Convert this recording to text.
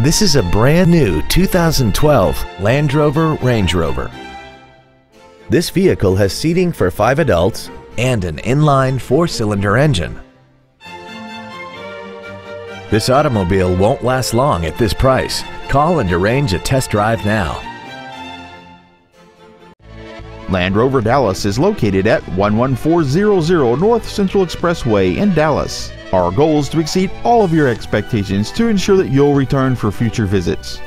This is a brand new 2012 Land Rover Range Rover. This vehicle has seating for 5 adults and an inline 4-cylinder engine. This automobile won't last long at this price. Call and arrange a test drive now. Land Rover Dallas is located at 11400 North Central Expressway in Dallas. Our goal is to exceed all of your expectations to ensure that you'll return for future visits.